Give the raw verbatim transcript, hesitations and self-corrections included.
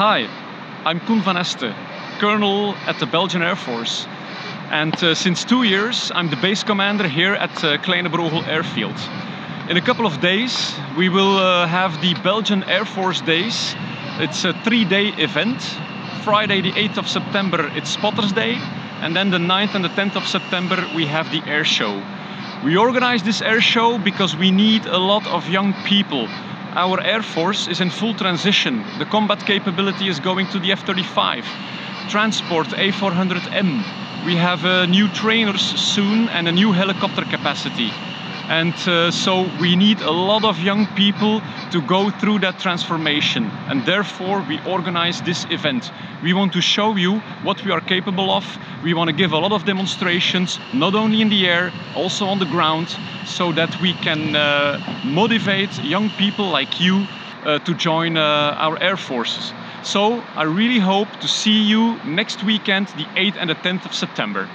Hi, I'm Koen van Vanheste, Colonel at the Belgian Air Force, and uh, since two years I'm the base commander here at uh, Kleine Brogel Airfield. In a couple of days we will uh, have the Belgian Air Force Days. It's a three-day event. Friday the eighth of September it's Spotters Day, and then the ninth and the tenth of September we have the air show. We organize this air show because we need a lot of young people. Our Air Force is in full transition. The combat capability is going to the F thirty-five, transport A four hundred M. We have uh, new trainers soon and a new helicopter capacity. And uh, so we need a lot of young people to go through that transformation. And therefore we organize this event. We want to show you what we are capable of. We want to give a lot of demonstrations, not only in the air, also on the ground, so that we can uh, motivate young people like you uh, to join uh, our air forces. So I really hope to see you next weekend, the eighth and the tenth of September.